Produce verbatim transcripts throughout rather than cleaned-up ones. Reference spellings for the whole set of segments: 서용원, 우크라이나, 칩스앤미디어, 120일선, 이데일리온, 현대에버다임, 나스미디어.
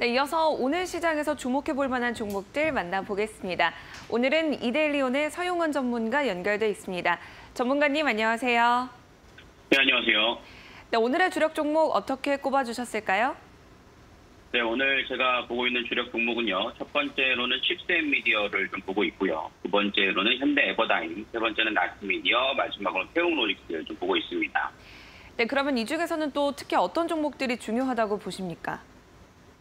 네, 이어서 오늘 시장에서 주목해볼 만한 종목들 만나보겠습니다. 오늘은 이데일리온의 서용원 전문가 연결돼 있습니다. 전문가님 안녕하세요. 네, 안녕하세요. 네, 오늘의 주력 종목 어떻게 꼽아주셨을까요? 네, 오늘 제가 보고 있는 주력 종목은요. 첫 번째로는 칩스앤미디어를 좀 보고 있고요. 두 번째로는 현대에버다임, 세 번째는 나스미디어, 마지막으로 세용로직스를 좀 보고 있습니다. 네, 그러면 이 중에서는 또 특히 어떤 종목들이 중요하다고 보십니까?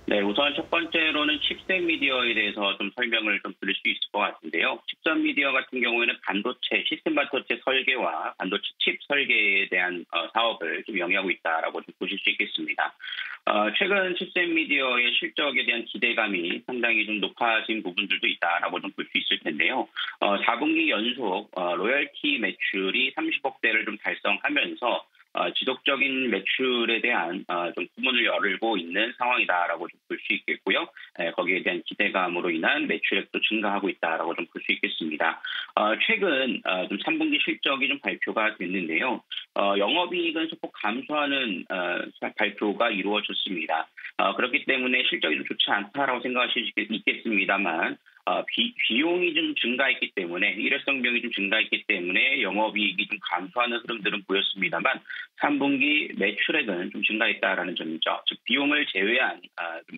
네, 우선 첫 번째로는 칩스앤미디어에 대해서 좀 설명을 좀 드릴 수 있을 것 같은데요. 칩스앤미디어 같은 경우에는 반도체, 시스템 반도체 설계와 반도체 칩 설계에 대한 어, 사업을 좀 영위하고 있다라고 좀 보실 수 있겠습니다. 어, 최근 칩스앤미디어의 실적에 대한 기대감이 상당히 좀 높아진 부분들도 있다라고 좀 볼 수 있을 텐데요. 어, 사 분기 연속 어, 로열티 매출이 삼십억 대를 좀 달성하면서 어, 지속적인 매출에 대한 어, 좀 구문을 열고 있는 상황이다라고 좀 볼 수 있겠고요. 에, 거기에 대한 기대감으로 인한 매출액도 증가하고 있다라고 좀 볼 수 있겠습니다. 어, 최근 어, 좀 삼 분기 실적이 좀 발표가 됐는데요. 어, 영업이익은 소폭 감소하는 어, 발표가 이루어졌습니다. 어, 그렇기 때문에 실적이 좀 좋지 않다라고 생각하실 수 있겠습니다만. 어, 비, 비용이 좀 증가했기 때문에 일회성 비용이 좀 증가했기 때문에 영업이익이 좀 감소하는 흐름들은 보였습니다만 삼 분기 매출액은 좀 증가했다라는 점이죠. 즉 비용을 제외한 아, 좀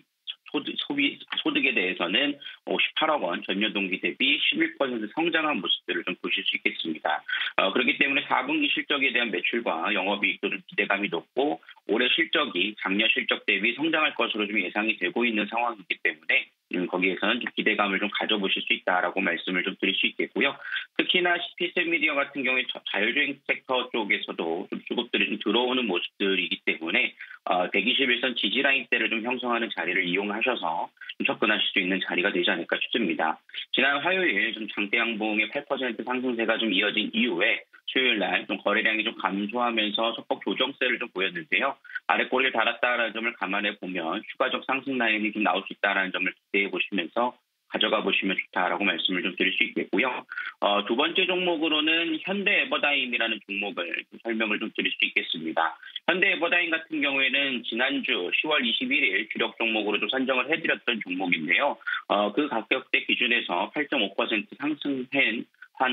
소득, 소비, 소득에 대해서는 오십팔억 원 전년 동기 대비 십일 퍼센트 성장한 모습들을 좀 보실 수 있겠습니다. 어, 그렇기 때문에 사 분기 실적에 대한 매출과 영업이익도 좀 기대감이 높고 올해 실적이 작년 실적 대비 성장할 것으로 좀 예상이 되고 있는 상황이기 때문에. 음, 거기에서는 좀 기대감을 좀 가져보실 수 있다라고 말씀을 좀 드릴 수 있겠고요. 특히나 칩스앤미디어 같은 경우에 자율주행 섹터 쪽에서도 좀 수급들이 좀 들어오는 모습들이기 때문에 어, 백이십일 선 지지라인대를 좀 형성하는 자리를 이용하셔서 좀 접근하실 수 있는 자리가 되지 않을까 싶습니다. 지난 화요일 좀 장대 양봉의 팔 퍼센트 상승세가 좀 이어진 이후에 수요일 날 좀 거래량이 좀 감소하면서 소폭 조정세를 좀 보였는데요. 아래 꼬리를 달았다라는 점을 감안해 보면 추가적 상승 라인이 좀 나올 수 있다라는 점을 기대해 보시면서 가져가 보시면 좋다라고 말씀을 좀 드릴 수 있겠고요. 어, 두 번째 종목으로는 현대에버다임이라는 종목을 좀 설명을 좀 드릴 수 있겠습니다. 현대에버다임 같은 경우에는 지난주 시월 이십일일 주력 종목으로 좀 선정을 해드렸던 종목인데요. 어, 그 가격대 기준에서 팔 점 오 퍼센트 상승한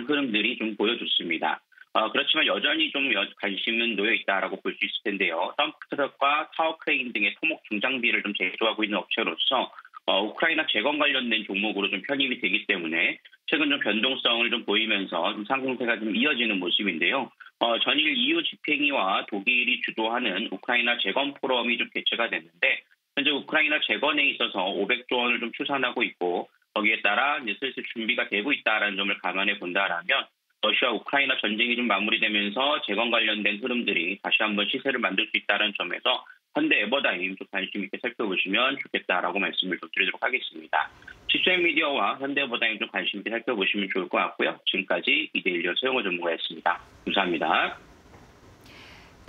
흐름들이 좀 보여줬습니다. 어, 그렇지만 여전히 좀 관심은 놓여있다라고 볼 수 있을 텐데요. 덤프트럭과 타워크레인 등의 토목 중장비를 좀 제조하고 있는 업체로서 어, 우크라이나 재건 관련된 종목으로 좀 편입이 되기 때문에 최근 좀 변동성을 좀 보이면서 좀 상승세가 좀 이어지는 모습인데요. 어, 전일 이유 집행위와 독일이 주도하는 우크라이나 재건 포럼이 좀 개최가 됐는데 현재 우크라이나 재건에 있어서 오백조 원을 좀 추산하고 있고 거기에 따라 이제 슬슬 준비가 되고 있다라는 점을 감안해 본다라면. 러시아 우크라이나 전쟁이 좀 마무리되면서 재건 관련된 흐름들이 다시 한번 시세를 만들 수 있다는 점에서 현대에버다임 좀 관심 있게 살펴보시면 좋겠다라고 말씀을 좀 드리도록 하겠습니다. 칩스앤미디어와 현대에버다임 좀 관심 있게 살펴보시면 좋을 것 같고요. 지금까지 이데일리온 서용원 전문가였습니다. 감사합니다.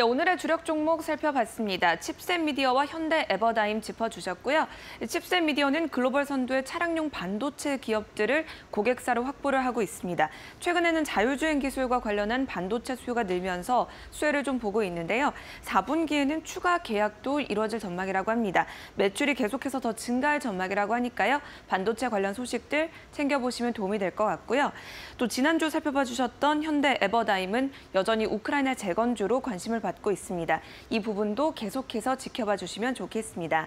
네, 오늘의 주력 종목 살펴봤습니다. 칩스앤미디어와 현대에버다임 짚어주셨고요. 칩스앤미디어는 글로벌 선두의 차량용 반도체 기업들을 고객사로 확보를 하고 있습니다. 최근에는 자율주행 기술과 관련한 반도체 수요가 늘면서 수혜를 좀 보고 있는데요. 사 분기에는 추가 계약도 이루어질 전망이라고 합니다. 매출이 계속해서 더 증가할 전망이라고 하니까요. 반도체 관련 소식들 챙겨보시면 도움이 될 것 같고요. 또 지난주 살펴봐 주셨던 현대에버다임은 여전히 우크라이나 재건주로 관심을 받고 있습니다. 이 부분도 계속해서 지켜봐 주시면 좋겠습니다.